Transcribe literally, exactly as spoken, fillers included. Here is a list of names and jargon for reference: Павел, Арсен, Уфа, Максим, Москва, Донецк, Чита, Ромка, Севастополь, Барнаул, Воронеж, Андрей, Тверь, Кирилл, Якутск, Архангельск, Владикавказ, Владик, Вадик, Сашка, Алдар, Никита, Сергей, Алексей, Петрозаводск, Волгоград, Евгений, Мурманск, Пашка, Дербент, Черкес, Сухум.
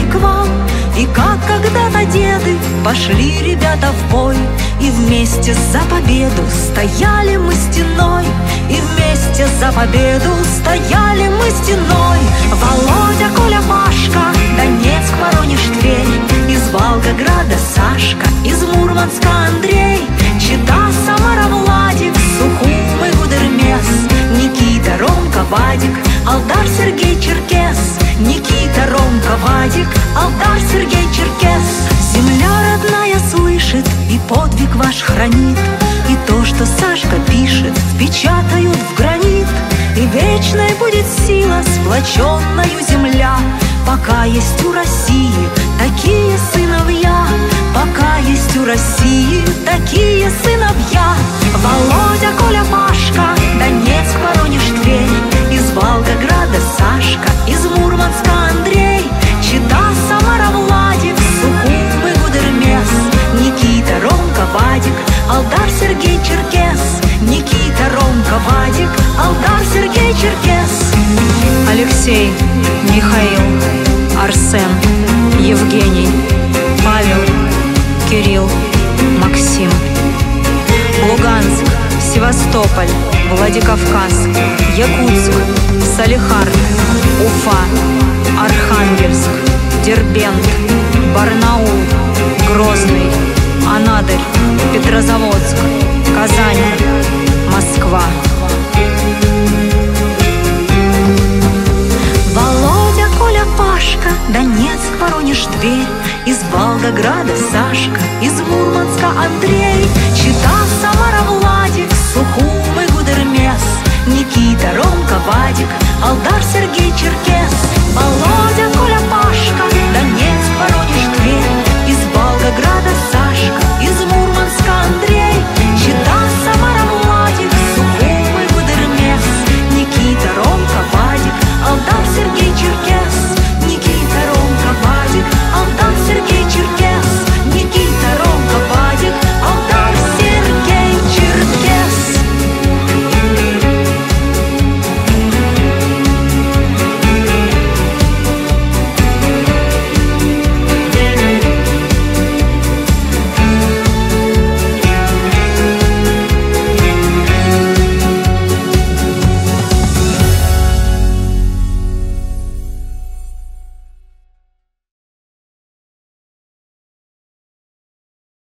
победой к вам. И как когда-то деды пошли ребята в бой, и вместе за победу стояли мы стеной, и вместе за победу стояли мы стеной. Володя, Коля, Машка, Донецк, Воронеж, Тверь, из Волгограда Сашка, из Мурманска Андрей, Чита, Самара, Владик, Сухум и Гудермес, Никита, Ромка, Вадик, Алдар, Сергей, Черкес. Никита, Ромка, Вадик, Алдар, Сергей, Черкес. Земля родная слышит и подвиг ваш хранит, и то, что Сашка пишет, впечатают в гранит. И вечной будет сила, сплоченною земля, пока есть у России такие сыновья, пока есть у России такие сыновья. Володя, Коля, Машка, Донецк, Воронеж, Тверь, из Волгограда Сашка, из Мурманска Андрей, Чита, Самара, Владик, Сухум и Гудермес, Никита, Ромка, Вадик, Алдар, Сергей, Черкес. Никита, Ромка, Вадик, Алдар, Сергей, Черкес. Алексей, Михаил, Арсен, Евгений, Павел, Кирилл, Максим. Луганск, Севастополь, Владикавказ, Якутск, Салехард, Уфа, Архангельск, Дербент, Барнаул, Грозный, Анадырь, Петрозаводск, Казань, Москва. Володя, Коля, Пашка, Донецк, Воронеж, Тверь, из Волгограда Сашка, из Мурманска Андрей.